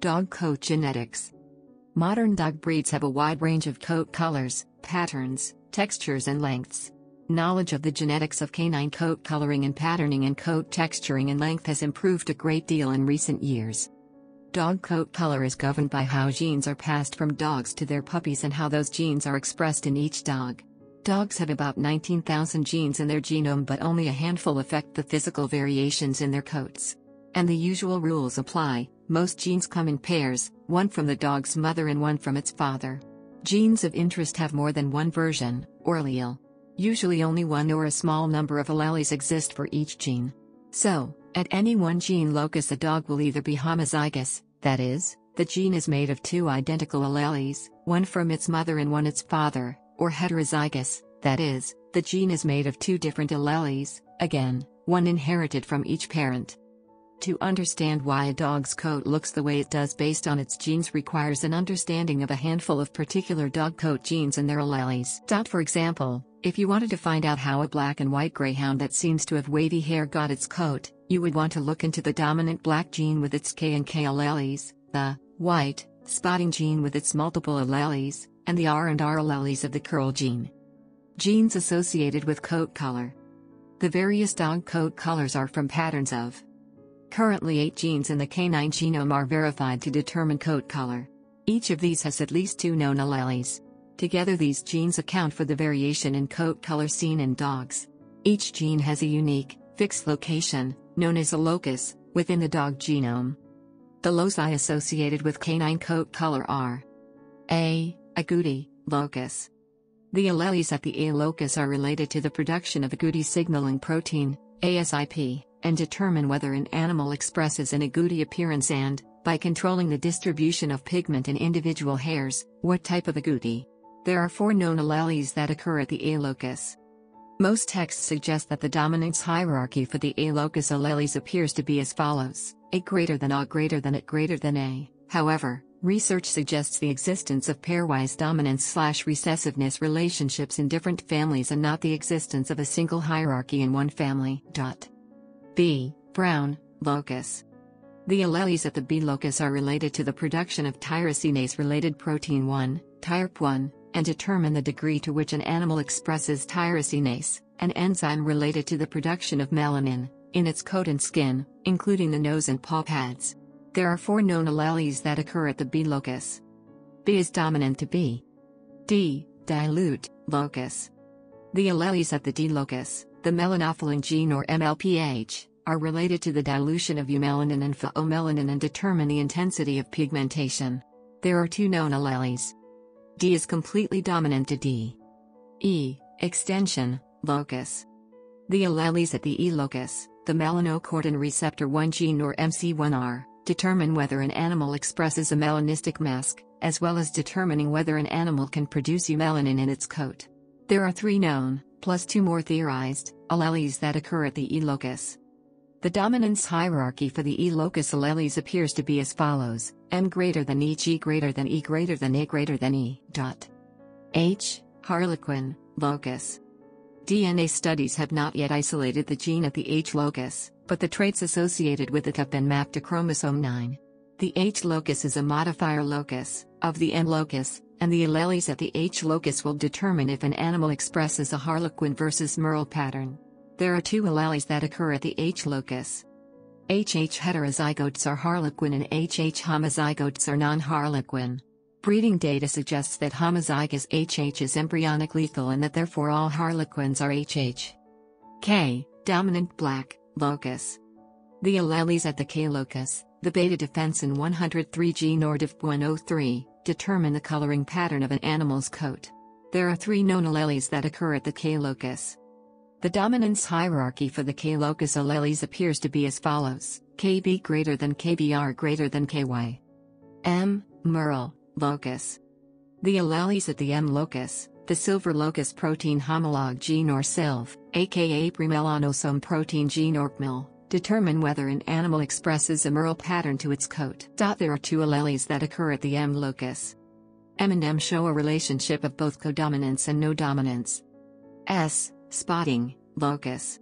Dog coat genetics. Modern dog breeds have a wide range of coat colors, patterns, textures and lengths. Knowledge of the genetics of canine coat coloring and patterning and coat texturing and length has improved a great deal in recent years. Dog coat color is governed by how genes are passed from dogs to their puppies and how those genes are expressed in each dog. Dogs have about 19,000 genes in their genome, but only a handful affect the physical variations in their coats. And the usual rules apply: most genes come in pairs, one from the dog's mother and one from its father. Genes of interest have more than one version, or allele. Usually only one or a small number of alleles exist for each gene. So, at any one gene locus, a dog will either be homozygous, that is, the gene is made of two identical alleles, one from its mother and one its father, or heterozygous, that is, the gene is made of two different alleles, again, one inherited from each parent. To understand why a dog's coat looks the way it does based on its genes requires an understanding of a handful of particular dog coat genes and their alleles. For example, if you wanted to find out how a black and white greyhound that seems to have wavy hair got its coat, you would want to look into the dominant black gene with its K and K alleles, the white spotting gene with its multiple alleles, and the R and R alleles of the curl gene. Genes associated with coat color. The various dog coat colors are from patterns of. Currently 8 genes in the canine genome are verified to determine coat color. Each of these has at least 2 known alleles. Together these genes account for the variation in coat color seen in dogs. Each gene has a unique, fixed location, known as a locus, within the dog genome. The loci associated with canine coat color are A. Agouti locus. The alleles at the A locus are related to the production of agouti signaling protein, ASIP, and determine whether an animal expresses an agouti appearance and, by controlling the distribution of pigment in individual hairs, what type of agouti. There are 4 known alleles that occur at the A locus. Most texts suggest that the dominance hierarchy for the A locus alleles appears to be as follows: A greater than A greater than It greater than A. However, research suggests the existence of pairwise dominance/recessiveness relationships in different families and not the existence of a single hierarchy in one family. B. Brown locus. The alleles at the B locus are related to the production of tyrosinase-related protein 1, TYRP1, and determine the degree to which an animal expresses tyrosinase, an enzyme related to the production of melanin, in its coat and skin, including the nose and paw pads. There are 4 known alleles that occur at the B locus. B is dominant to B. D. Dilute locus. The alleles at the D locus, the melanophyllin gene or MLPH, are related to the dilution of eumelanin and pheomelanin and determine the intensity of pigmentation. There are 2 known alleles. D is completely dominant to D. E. Extension locus. The alleles at the E locus, the melanocortin receptor 1 gene or MC1R, determine whether an animal expresses a melanistic mask, as well as determining whether an animal can produce eumelanin in its coat. There are 3 known, plus 2 more theorized, alleles that occur at the E locus. The dominance hierarchy for the E locus alleles appears to be as follows: M greater than E, G greater than E greater than A greater than E. H. Harlequin locus. DNA studies have not yet isolated the gene at the H locus, but the traits associated with it have been mapped to chromosome 9. The H locus is a modifier locus of the M locus, and the alleles at the H locus will determine if an animal expresses a harlequin versus merle pattern. There are 2 alleles that occur at the H locus. HH heterozygotes are harlequin and HH homozygotes are non-harlequin. Breeding data suggests that homozygous HH is embryonic lethal and that therefore all harlequins are HH. K. Dominant black locus. The alleles at the K locus, the beta defensin 103 gene or DEF103, determine the coloring pattern of an animal's coat. There are 3 known alleles that occur at the K locus. The dominance hierarchy for the K locus alleles appears to be as follows: KB greater than KBR greater than KY. M. Merle locus. The alleles at the M locus, the silver locus protein homolog gene or SILV, aka premelanosome protein gene or PMEL, determine whether an animal expresses a merle pattern to its coat. There are 2 alleles that occur at the M locus. M and M show a relationship of both codominance and no dominance. S. Spotting locus.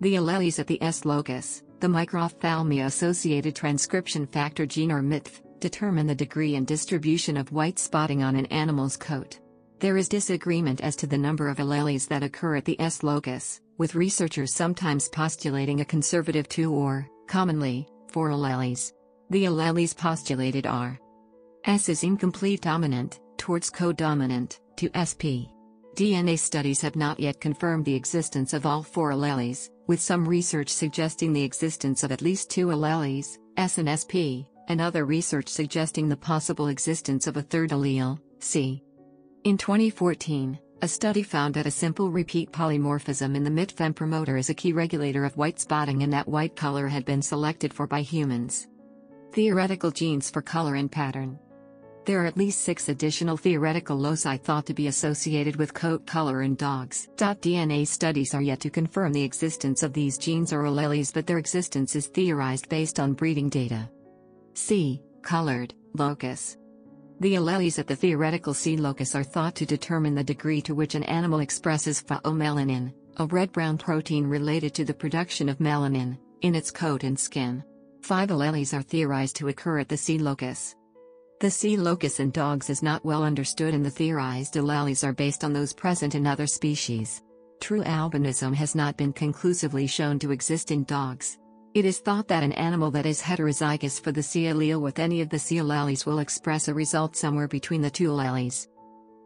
The alleles at the S locus, the microphthalmia associated transcription factor gene or MITF, Determine the degree and distribution of white spotting on an animal's coat. There is disagreement as to the number of alleles that occur at the S locus, with researchers sometimes postulating a conservative 2 or, commonly, 4 alleles. The alleles postulated are: S is incomplete dominant, towards codominant, to SP. DNA studies have not yet confirmed the existence of all 4 alleles, with some research suggesting the existence of at least 2 alleles, S and SP, and other research suggesting the possible existence of a third allele, C. In 2014, a study found that a simple repeat polymorphism in the MITF promoter is a key regulator of white spotting and that white color had been selected for by humans. Theoretical genes for color and pattern. There are at least 6 additional theoretical loci thought to be associated with coat color in dogs. DNA studies are yet to confirm the existence of these genes or alleles, but their existence is theorized based on breeding data. C. Colored locus. The alleles at the theoretical C locus are thought to determine the degree to which an animal expresses pheomelanin, a red-brown protein related to the production of melanin, in its coat and skin. 5 alleles are theorized to occur at the C locus. The C locus in dogs is not well understood, and the theorized alleles are based on those present in other species. True albinism has not been conclusively shown to exist in dogs. It is thought that an animal that is heterozygous for the C allele with any of the C alleles will express a result somewhere between the 2 alleles.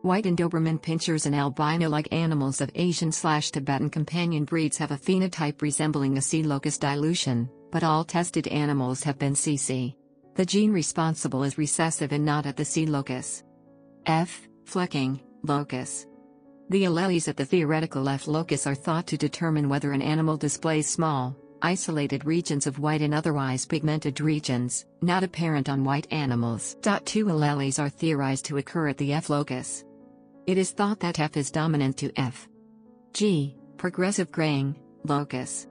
White and Doberman pinchers and albino-like animals of Asian/Tibetan companion breeds have a phenotype resembling a C locus dilution, but all tested animals have been CC. The gene responsible is recessive and not at the C locus. F. Flecking locus. The alleles at the theoretical F locus are thought to determine whether an animal displays small, isolated regions of white and otherwise pigmented regions, not apparent on white animals. 2 alleles are theorized to occur at the F locus. It is thought that F is dominant to F. G. Progressive graying locus.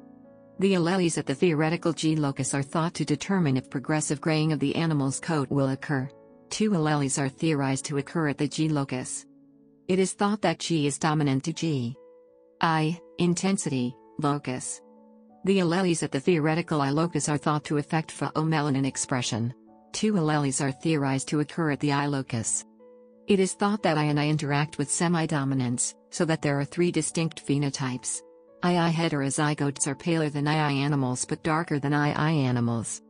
The alleles at the theoretical G locus are thought to determine if progressive graying of the animal's coat will occur. 2 alleles are theorized to occur at the G locus. It is thought that G is dominant to G. I. Intensity locus. The alleles at the theoretical I locus are thought to affect pheomelanin expression. 2 alleles are theorized to occur at the I locus. It is thought that I and I interact with semi-dominance, so that there are 3 distinct phenotypes. II heterozygotes are paler than II animals but darker than II animals.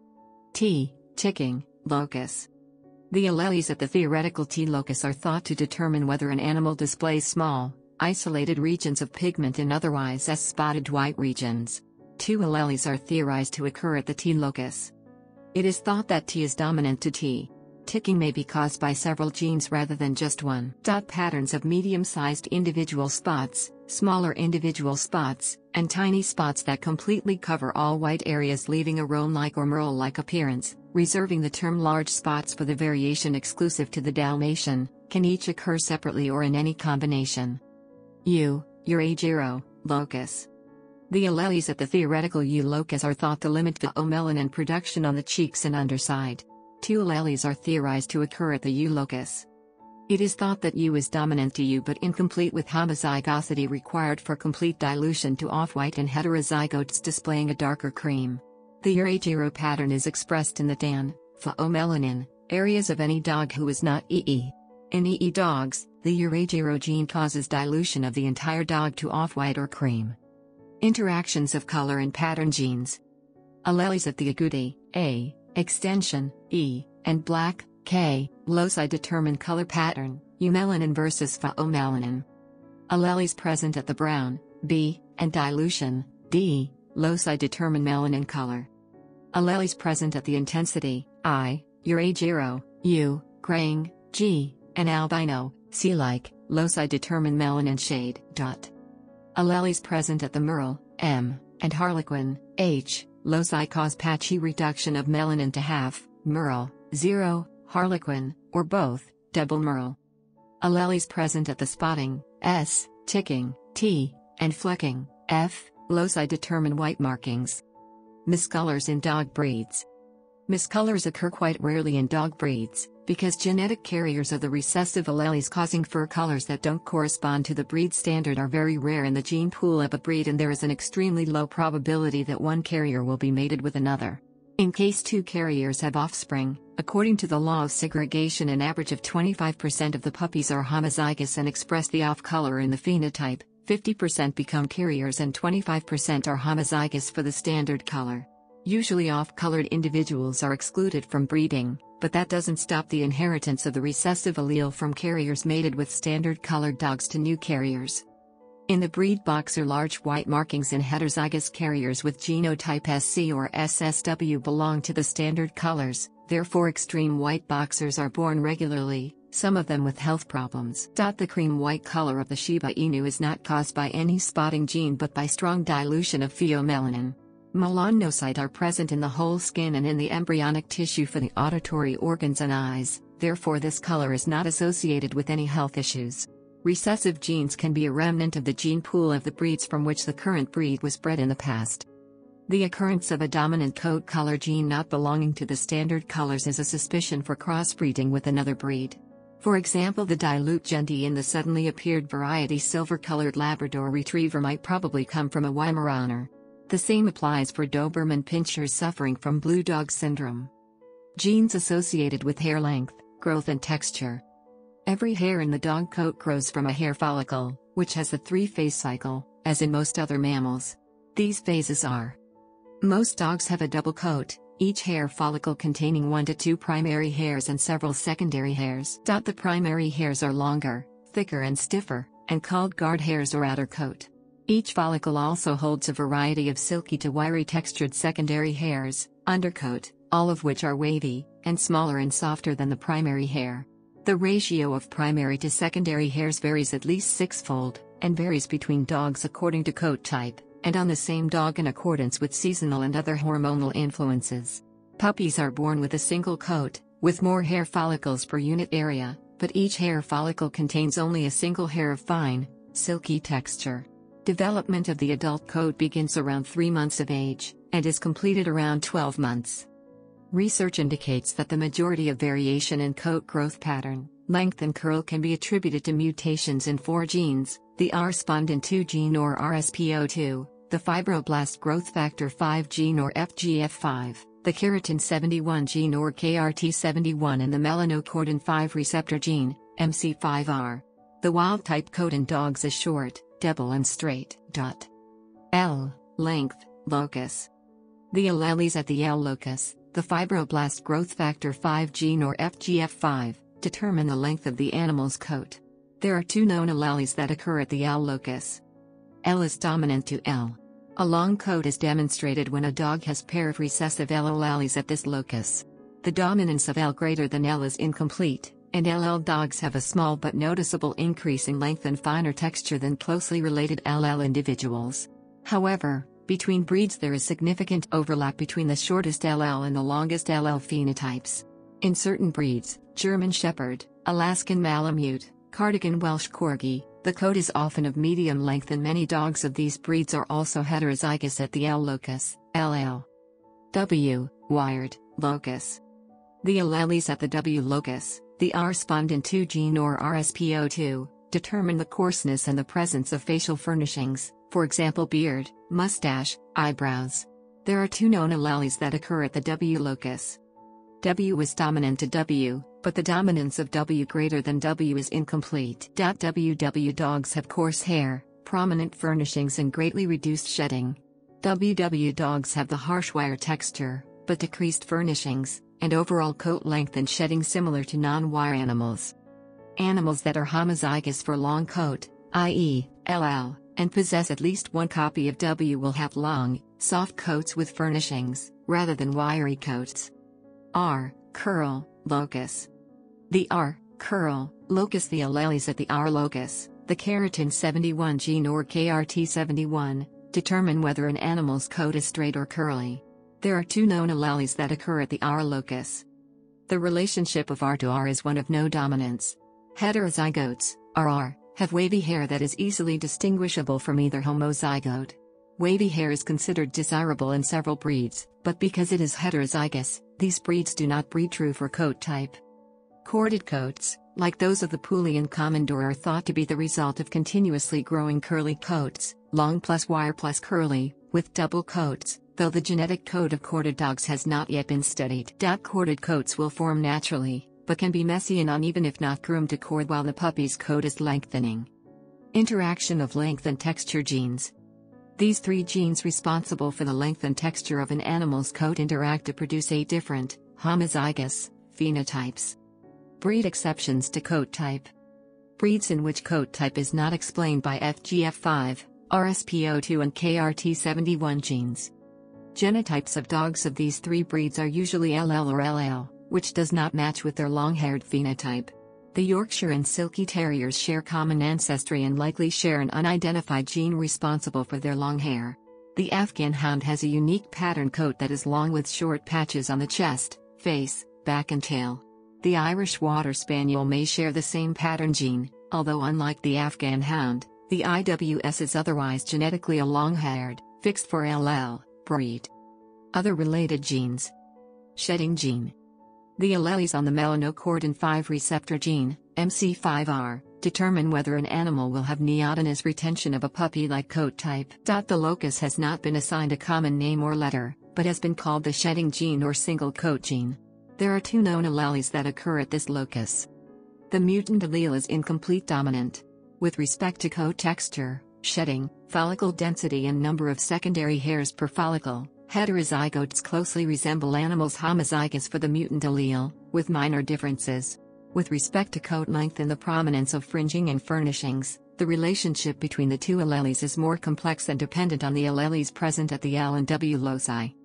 T. Ticking locus. The alleles at the theoretical T locus are thought to determine whether an animal displays small, isolated regions of pigment and otherwise S-spotted white regions. 2 alleles are theorized to occur at the T locus. It is thought that T is dominant to T. Ticking may be caused by several genes rather than just one. Patterns of medium-sized individual spots, smaller individual spots, and tiny spots that completely cover all white areas, leaving a roan-like or merle-like appearance, reserving the term large spots for the variation exclusive to the Dalmatian, can each occur separately or in any combination. U. Uragiro locus. The alleles at the theoretical U locus are thought to limit pheomelanin production on the cheeks and underside. 2 alleles are theorized to occur at the U locus. It is thought that U is dominant to U but incomplete, with homozygosity required for complete dilution to off-white and heterozygotes displaying a darker cream. The Uragiro pattern is expressed in the tan, pheomelanin, areas of any dog who is not EE. In EE dogs, the Uragiro gene causes dilution of the entire dog to off-white or cream. Interactions of color and pattern genes. Alleles at the agouti, A, extension, E, and black, K, loci determine color pattern, eumelanin versus pheomelanin. Alleles present at the brown, B, and dilution, D, loci determine melanin color. Alleles present at the intensity, I, Uragiro, U, graying, G, and albino, C-like, loci determine melanin shade. Alleles present at the merle, M, and harlequin, H, loci cause patchy reduction of melanin to half, merle, 0, harlequin, or both, double merle. Alleles present at the spotting, S, ticking, T, and flecking, F, loci determine white markings. Miscolors in dog breeds. Miscolors occur quite rarely in dog breeds, because genetic carriers of the recessive alleles causing fur colors that don't correspond to the breed standard are very rare in the gene pool of a breed, and there is an extremely low probability that one carrier will be mated with another. In case 2 carriers have offspring, According to the law of segregation, an average of 25% of the puppies are homozygous and express the off color in the phenotype, 50% become carriers and 25% are homozygous for the standard color. Usually off-colored individuals are excluded from breeding, but that doesn't stop the inheritance of the recessive allele from carriers mated with standard-colored dogs to new carriers. In the breed box are large white markings in heterozygous carriers with genotype SC or SSW belong to the standard colors, therefore extreme white boxers are born regularly, some of them with health problems. The cream white color of the Shiba Inu is not caused by any spotting gene but by strong dilution of pheomelanin. Melanocytes are present in the whole skin and in the embryonic tissue for the auditory organs and eyes, therefore this color is not associated with any health issues. Recessive genes can be a remnant of the gene pool of the breeds from which the current breed was bred in the past. The occurrence of a dominant coat color gene not belonging to the standard colors is a suspicion for crossbreeding with another breed. For example, the dilute Jendi in the suddenly appeared variety silver-colored Labrador Retriever might probably come from a Weimaraner. The same applies for Doberman Pinschers suffering from Blue Dog Syndrome. Genes associated with hair length, growth and texture. Every hair in the dog coat grows from a hair follicle, which has a three-phase cycle, as in most other mammals. These phases are: most dogs have a double coat, each hair follicle containing 1 to 2 primary hairs and several secondary hairs. The primary hairs are longer, thicker and stiffer, and called guard hairs or outer coat. Each follicle also holds a variety of silky to wiry textured secondary hairs, undercoat, all of which are wavy, and smaller and softer than the primary hair. The ratio of primary to secondary hairs varies at least 6-fold, and varies between dogs according to coat type, and on the same dog in accordance with seasonal and other hormonal influences. Puppies are born with a single coat, with more hair follicles per unit area, but each hair follicle contains only a single hair of fine, silky texture. Development of the adult coat begins around 3 months of age, and is completed around 12 months. Research indicates that the majority of variation in coat growth pattern, length and curl can be attributed to mutations in 4 genes, the RSPON2 gene or RSPO2, the fibroblast growth factor 5 gene or FGF5, the keratin71 gene or KRT71 and the melanocortin 5 receptor gene, MC5R. The wild-type coat in dogs is short, double and straight. L. Length, locus. The allele is at the L locus. The fibroblast growth factor 5 gene or FGF5 determine the length of the animal's coat. There are 2 known alleles that occur at the L locus. L is dominant to L. A long coat is demonstrated when a dog has pair of recessive L alleles at this locus. The dominance of L greater than L is incomplete, and LL dogs have a small but noticeable increase in length and finer texture than closely related LL individuals. However, between breeds there is significant overlap between the shortest LL and the longest LL phenotypes. In certain breeds, German Shepherd, Alaskan Malamute, Cardigan Welsh Corgi, the coat is often of medium length and many dogs of these breeds are also heterozygous at the L locus, LL. W. Wired, locus. The alleles at the W locus, the RSPON2 gene or RSPO2, determine the coarseness and the presence of facial furnishings, for example beard, mustache, eyebrows. There are 2 known alleles that occur at the W locus. W is dominant to W, but the dominance of W greater than W is incomplete. WW dogs have coarse hair, prominent furnishings and greatly reduced shedding. WW dogs have the harsh wire texture, but decreased furnishings, and overall coat length and shedding similar to non-wire animals. Animals that are homozygous for long coat, i.e., LL, and possess at least 1 copy of W will have long, soft coats with furnishings, rather than wiry coats. R. Curl, locus. The R. Curl, locus the alleles at the R locus, the keratin71 gene or KRT71, determine whether an animal's coat is straight or curly. There are 2 known alleles that occur at the R locus. The relationship of R to R is one of no dominance. Heterozygotes, RR, have wavy hair that is easily distinguishable from either homozygote. Wavy hair is considered desirable in several breeds, but because it is heterozygous, these breeds do not breed true for coat type. Corded coats, like those of the Pooley and Commodore, are thought to be the result of continuously growing curly coats, long plus wire plus curly, with double coats, though the genetic coat of corded dogs has not yet been studied. Corded coats will form naturally, but can be messy and uneven if not groomed to cord while the puppy's coat is lengthening. Interaction of length and texture genes. These three genes responsible for the length and texture of an animal's coat interact to produce eight different, homozygous, phenotypes. Breed exceptions to coat type. Breeds in which coat type is not explained by FGF5, RSPO2 and KRT71 genes. Genotypes of dogs of these three breeds are usually LL or LL, which does not match with their long-haired phenotype. The Yorkshire and Silky Terriers share common ancestry and likely share an unidentified gene responsible for their long hair. The Afghan Hound has a unique pattern coat that is long with short patches on the chest, face, back and tail. The Irish Water Spaniel may share the same pattern gene, although unlike the Afghan Hound, the IWS is otherwise genetically a long-haired, fixed for LL, breed. Other related genes. Shedding gene. The alleles on the melanocortin 5 receptor gene, MC5R, determine whether an animal will have neotenous retention of a puppy-like coat type. The locus has not been assigned a common name or letter, but has been called the shedding gene or single coat gene. There are two known alleles that occur at this locus. The mutant allele is incomplete dominant. With respect to coat texture, shedding, follicle density and number of secondary hairs per follicle, heterozygotes closely resemble animals homozygous for the mutant allele, with minor differences. With respect to coat length and the prominence of fringing and furnishings, the relationship between the two alleles is more complex and dependent on the alleles present at the L and W loci.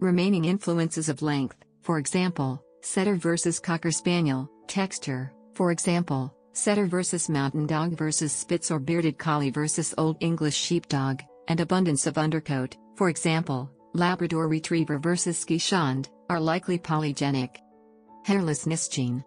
Remaining influences of length, for example, setter versus cocker spaniel, texture, for example, setter versus mountain dog versus spitz or bearded collie versus Old English sheepdog, and abundance of undercoat, for example, Labrador Retriever versus Qichand, are likely polygenic. Hairlessness gene.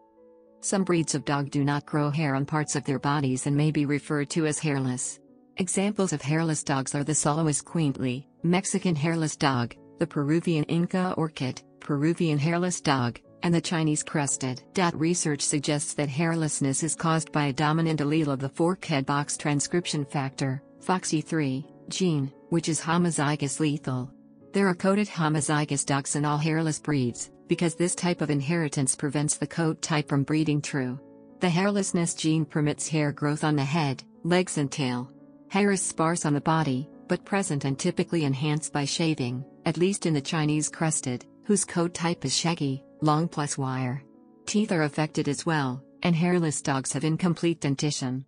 Some breeds of dog do not grow hair on parts of their bodies and may be referred to as hairless. Examples of hairless dogs are the Solois Quintli, Mexican hairless dog, the Peruvian Inca orchid, Peruvian hairless dog, and the Chinese crested. Research suggests that hairlessness is caused by a dominant allele of the forkhead box transcription factor, FOXE3, gene, which is homozygous lethal. There are coated homozygous dogs in all hairless breeds, because this type of inheritance prevents the coat type from breeding true. The hairlessness gene permits hair growth on the head, legs and tail. Hair is sparse on the body, but present and typically enhanced by shaving, at least in the Chinese crested, whose coat type is shaggy, long plus wire. Teeth are affected as well, and hairless dogs have incomplete dentition.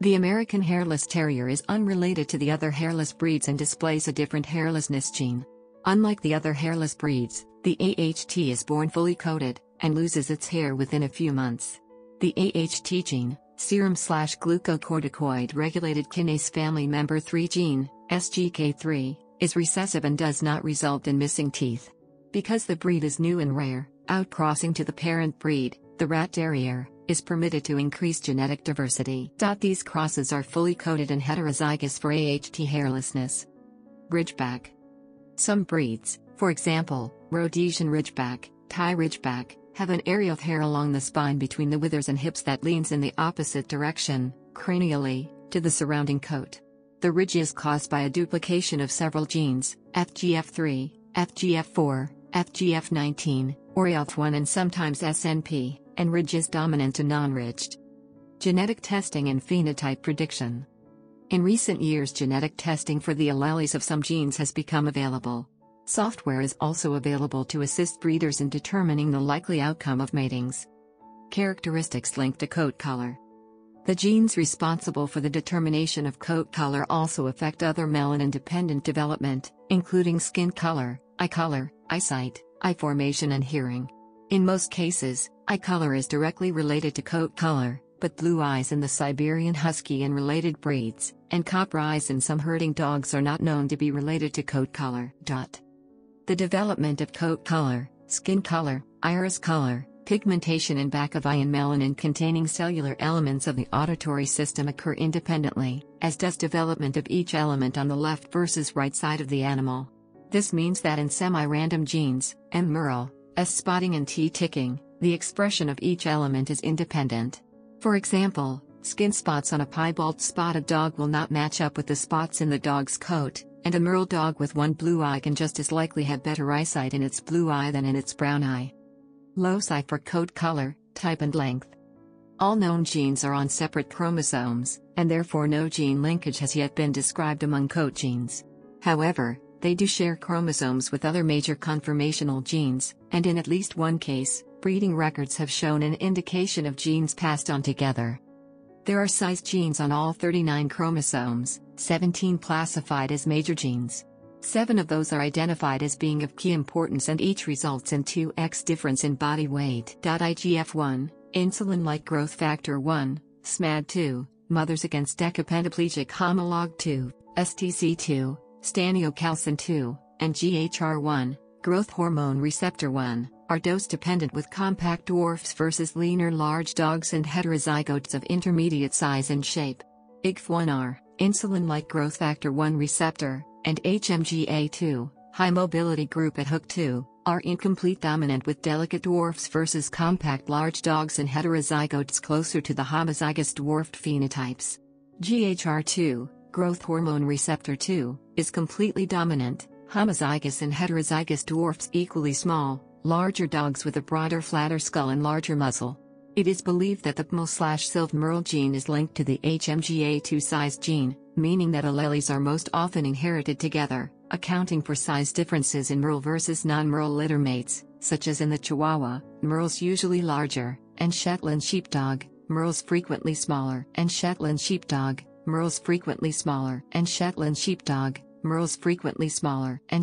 The American hairless terrier is unrelated to the other hairless breeds and displays a different hairlessness gene. Unlike the other hairless breeds, the AHT is born fully coated, and loses its hair within a few months. The AHT gene, serum/glucocorticoid-regulated kinase family member 3 gene, SGK3, is recessive and does not result in missing teeth. Because the breed is new and rare, outcrossing to the parent breed, the rat terrier, is permitted to increase genetic diversity. These crosses are fully coated and heterozygous for AHT hairlessness. Ridgeback. Some breeds, for example, Rhodesian Ridgeback, Thai Ridgeback, have an area of hair along the spine between the withers and hips that leans in the opposite direction, cranially, to the surrounding coat. The ridge is caused by a duplication of several genes, FGF3, FGF4, FGF19, or IGF1 and sometimes SNP, and ridge is dominant to non-ridged. Genetic testing and phenotype prediction. In recent years, genetic testing for the alleles of some genes has become available. Software is also available to assist breeders in determining the likely outcome of matings. Characteristics linked to coat color. The genes responsible for the determination of coat color also affect other melanin-dependent development, including skin color, eyesight, eye formation and hearing. In most cases, eye color is directly related to coat color, but blue eyes in the Siberian Husky and related breeds, and copper eyes in some herding dogs are not known to be related to coat color. The development of coat color, skin color, iris color, pigmentation in back of eye and melanin-containing cellular elements of the auditory system occur independently, as does development of each element on the left versus right side of the animal. This means that in semi-random genes, M-mural, S-spotting and T-ticking, the expression of each element is independent. For example, skin spots on a piebald spotted dog will not match up with the spots in the dog's coat, and a Merle dog with one blue eye can just as likely have better eyesight in its blue eye than in its brown eye. loci for coat color, type and length. All known genes are on separate chromosomes, and therefore no gene linkage has yet been described among coat genes. However, they do share chromosomes with other major conformational genes, and in at least one case, breeding records have shown an indication of genes passed on together. There are size genes on all 39 chromosomes, 17 classified as major genes. 7 of those are identified as being of key importance, and each results in 2x difference in body weight. IGF1, insulin-like growth factor 1, SMAD2, mothers against decapentaplegic homologue 2, STC2, Stanniocalcin 2, and GHR1, growth hormone receptor 1, are dose-dependent with compact dwarfs versus leaner large dogs and heterozygotes of intermediate size and shape. IGF1R, insulin-like growth factor 1 receptor, and HMGA2, high-mobility group at HOOK2, are incomplete dominant with delicate dwarfs versus compact large dogs and heterozygotes closer to the homozygous dwarfed phenotypes. GHR2, growth hormone receptor 2, is completely dominant, homozygous and heterozygous dwarfs equally small, larger dogs with a broader flatter skull and larger muzzle. It is believed that the PMEL/SILV Merle gene is linked to the HMGA2 size gene, meaning that alleles are most often inherited together, accounting for size differences in Merle versus non-Merle littermates, such as in the Chihuahua, Merle's usually larger, and Shetland sheepdog, Merle's frequently smaller, and Shetland sheepdog, Merle's frequently smaller, and Shetland sheepdog, Merle's frequently smaller, and